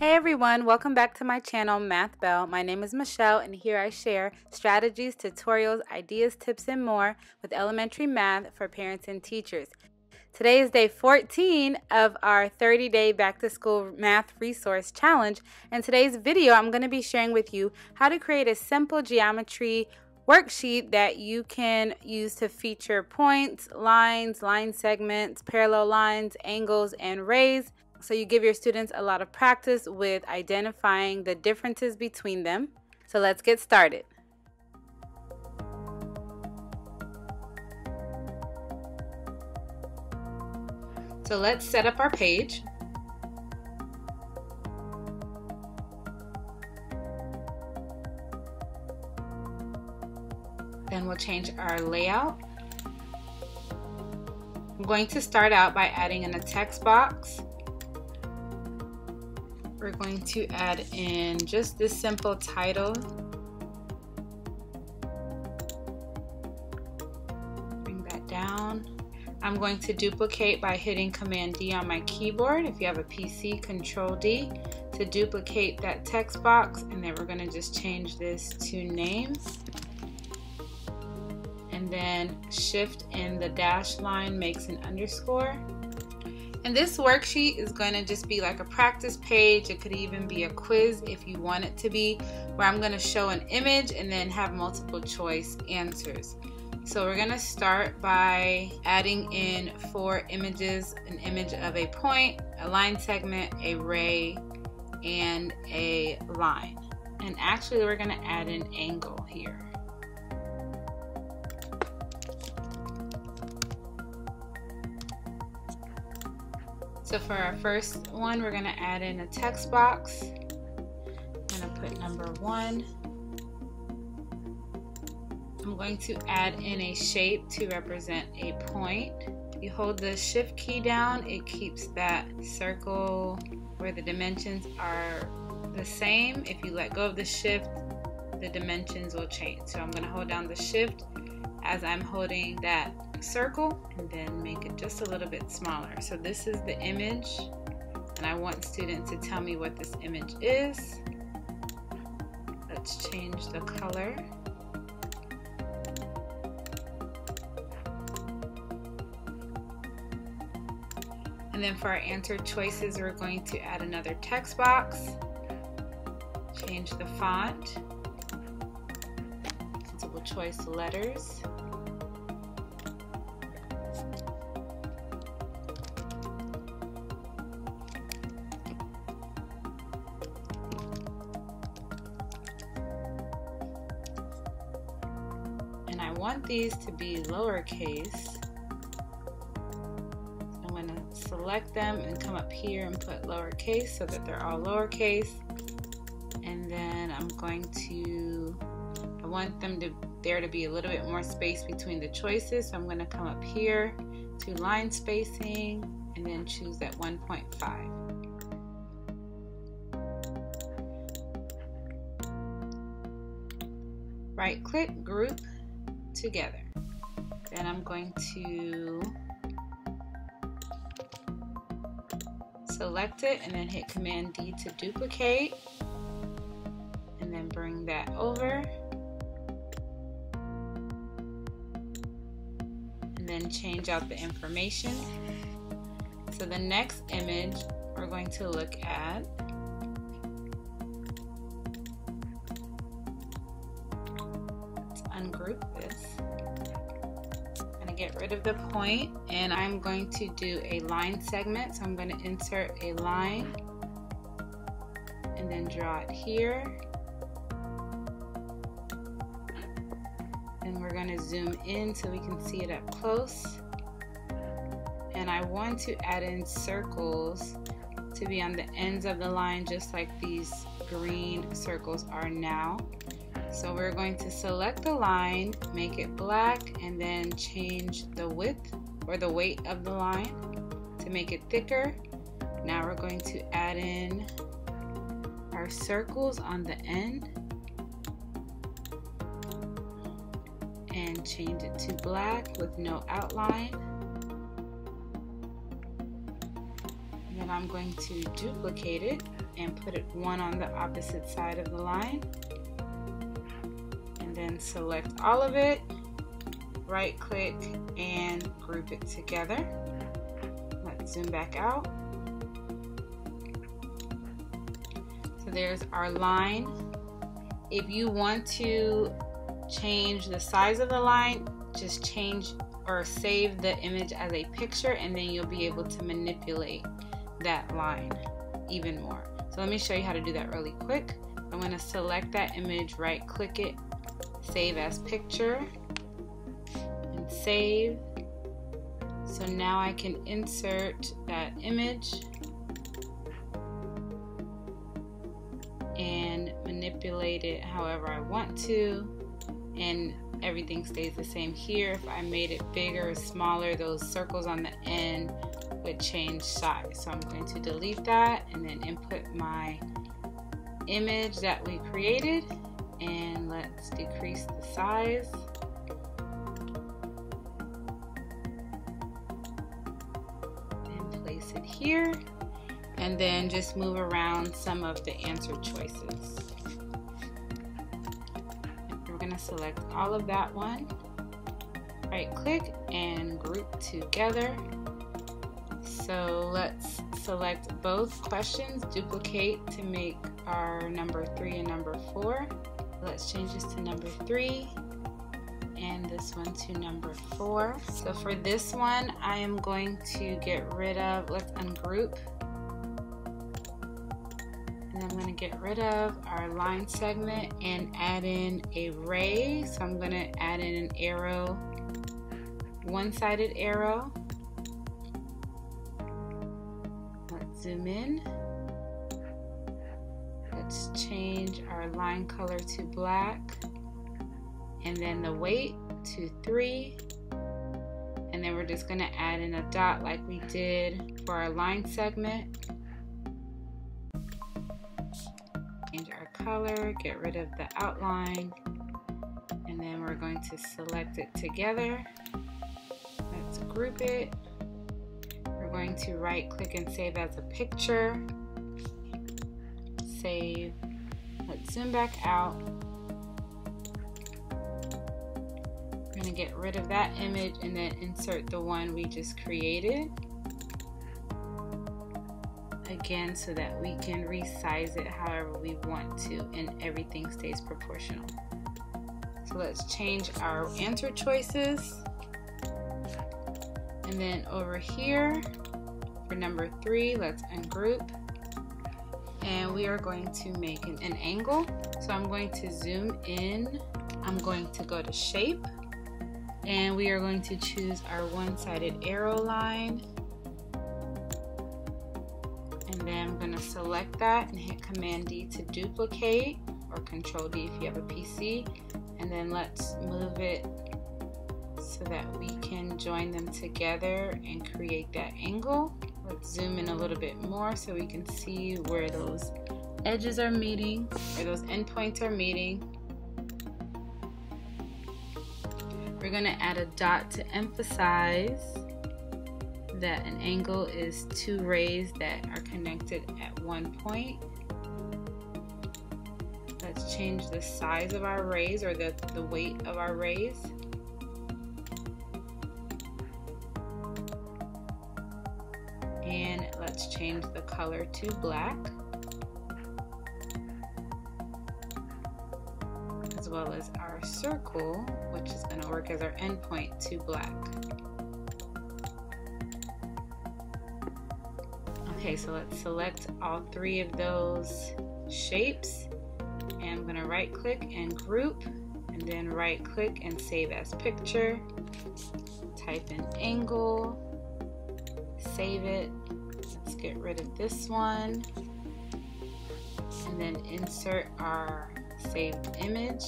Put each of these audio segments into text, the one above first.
Hey everyone, welcome back to my channel, Math Bell. My name is Michelle, and here I share strategies, tutorials, ideas, tips, and more with elementary math for parents and teachers. Today is day 14 of our 30-day back-to-school math resource challenge. In today's video, I'm going to be sharing with you how to create a simple geometry worksheet that you can use to feature points, lines, line segments, parallel lines, angles, and rays. So you give your students a lot of practice with identifying the differences between them. So let's get started. So let's set up our page. Then we'll change our layout. I'm going to start out by adding in a text box. We're going to add in just this simple title. Bring that down. I'm going to duplicate by hitting Command D on my keyboard. If you have a PC, Control D to duplicate that text box, and then we're going to just change this to names. And then Shift and the dash line makes an underscore. And this worksheet is going to just be like a practice page. It could even be a quiz if you want it to be, where I'm going to show an image and then have multiple choice answers. So we're going to start by adding in 4 images, an image of a point, a line segment, a ray, and a line. And actually we're going to add an angle here. So for our first one, we're going to add in a text box. I'm going to put number 1. I'm going to add in a shape to represent a point. You hold the shift key down, it keeps that circle where the dimensions are the same. If you let go of the shift, the dimensions will change. So I'm going to hold down the shift as I'm holding that circle, and then make it just a little bit smaller. So this is the image, and I want students to tell me what this image is. Let's change the color. And then for our answer choices, we're going to add another text box. Change the font. Multiple choice letters. I want these to be lowercase. I'm going to select them and come up here and put lowercase so that they're all lowercase. And then I'm going to, I want them to, there to be a little bit more space between the choices. So I'm going to come up here to line spacing and then choose that 1.5. Right click, group together. Then I'm going to select it and then hit Command D to duplicate, and then bring that over, and then change out the information. So the next image we're going to look at . Group this. I'm going to get rid of the point, and I'm going to do a line segment. So I'm going to insert a line and then draw it here. And we're going to zoom in so we can see it up close. And I want to add in circles to be on the ends of the line, just like these green circles are now. So we're going to select the line, make it black, and then change the width or the weight of the line to make it thicker. Now we're going to add in our circles on the end and change it to black with no outline. And then I'm going to duplicate it. and put it one on the opposite side of the line, and then select all of it, right click, and group it together. Let's zoom back out. So there's our line. If you want to change the size of the line, just change or save the image as a picture, and then you'll be able to manipulate that line even more. So let me show you how to do that really quick. I'm going to select that image, right click it, save as picture, and save. So now I can insert that image and manipulate it however I want to, and everything stays the same here. If I made it bigger or smaller, those circles on the end would change size. So I'm going to delete that and then input my image that we created. And let's decrease the size. And place it here. And then just move around some of the answer choices. Select all of that one, right click, and group together. So let's select both questions, duplicate to make our number 3 and number 4. Let's change this to number 3 and this one to number 4. So for this one, I am going to get rid of, let's ungroup, and I'm going to get rid of our line segment and add in a ray. So I'm going to add in an arrow, one-sided arrow. Let's zoom in. Let's change our line color to black, and then the weight to 3. And then we're just going to add in a dot like we did for our line segment. Change our color, get rid of the outline, and then we're going to select it together. Let's group it. We're going to right click and save as a picture. Save. Let's zoom back out. We're going to get rid of that image and then insert the one we just created. Again, so that we can resize it however we want to and everything stays proportional. So let's change our answer choices, and then over here for number 3, let's ungroup, and we are going to make an angle. So I'm going to zoom in, I'm going to go to shape, and we are going to choose our one-sided arrow line. And then I'm going to select that and hit Command D to duplicate, or Control D if you have a PC. And then let's move it so that we can join them together and create that angle. Let's zoom in a little bit more so we can see where those edges are meeting, where those endpoints are meeting. We're going to add a dot to emphasize that an angle is 2 rays that are connected at one point. Let's change the size of our rays, or the weight of our rays. And let's change the color to black, as well as our circle, which is going to work as our endpoint, to black. Okay, so let's select all 3 of those shapes, and I'm going to right click and group, and then right click and save as picture, type in angle, save it. Let's get rid of this one, and then insert our saved image.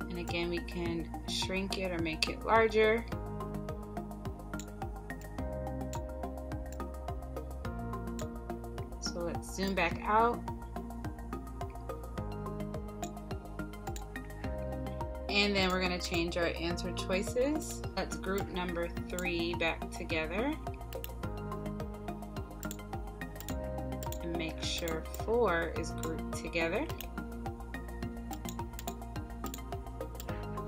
And again, we can shrink it or make it larger. So let's zoom back out. And then we're going to change our answer choices. Let's group number 3 back together. picture 4 is grouped together.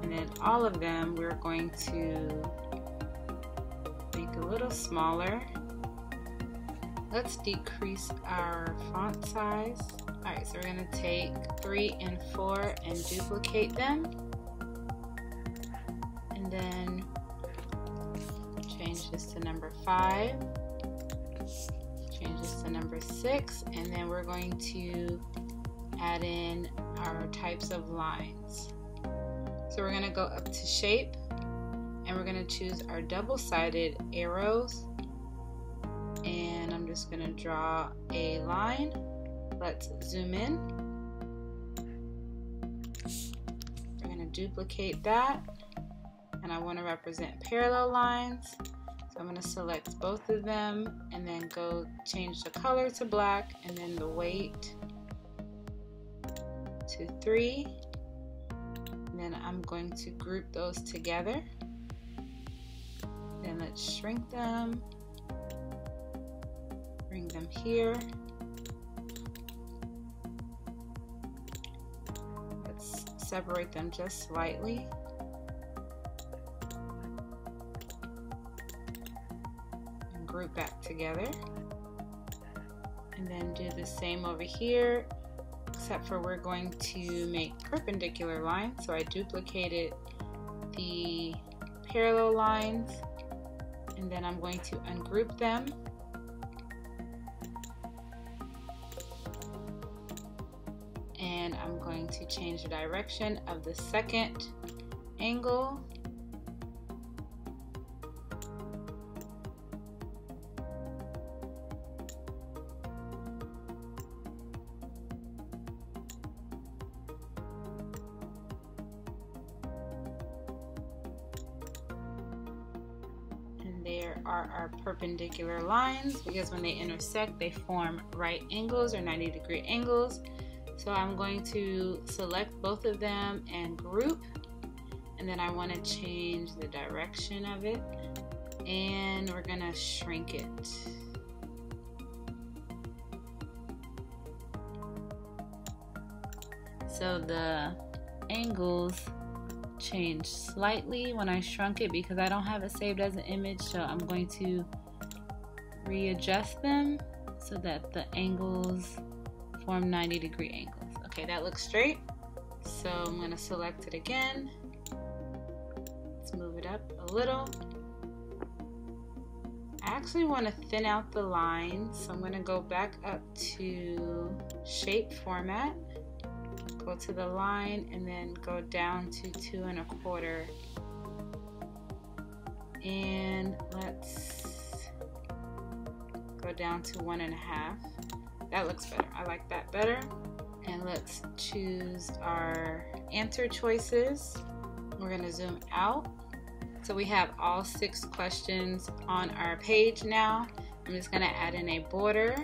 And then all of them we're going to make a little smaller. Let's decrease our font size. Alright, so we're going to take 3 and 4 and duplicate them. And then change this to number 5. Change this to number 6. And then we're going to add in our types of lines. So we're going to go up to shape and we're going to choose our double-sided arrows, and I'm just going to draw a line. Let's zoom in. We're going to duplicate that, and I want to represent parallel lines, so I'm going to select both of them and then go change the color to black and then the weight to 3. And then I'm going to group those together. Then let's shrink them, bring them here. Let's separate them just slightly. And group back together. And then do the same over here, except for we're going to make perpendicular lines. So I duplicated the parallel lines, and then I'm going to ungroup them. And I'm going to change the direction of the second angle. There are our perpendicular lines, because when they intersect they form right angles or 90-degree angles. So I'm going to select both of them and group, and then I want to change the direction of it, and we're going to shrink it. So the angles changed slightly when I shrunk it because I don't have it saved as an image, so I'm going to readjust them so that the angles form 90-degree angles. Okay, that looks straight. So I'm going to select it again. Let's move it up a little. I actually want to thin out the lines, so I'm going to go back up to shape format. Go to the line and then go down to 2 1/4, and let's go down to 1 1/2. That looks better. I like that better. And let's choose our answer choices. We're going to zoom out. So we have all 6 questions on our page now. I'm just going to add in a border.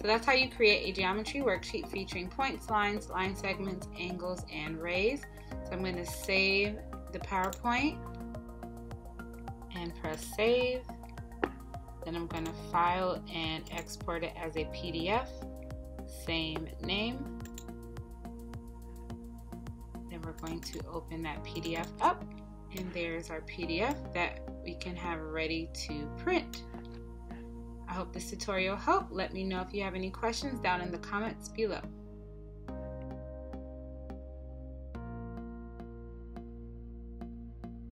So that's how you create a geometry worksheet featuring points, lines, line segments, angles, and rays. So I'm going to save the PowerPoint and press save. Then I'm going to file and export it as a PDF, same name. Then we're going to open that PDF up, and there's our PDF that we can have ready to print. I hope this tutorial helped. Let me know if you have any questions down in the comments below.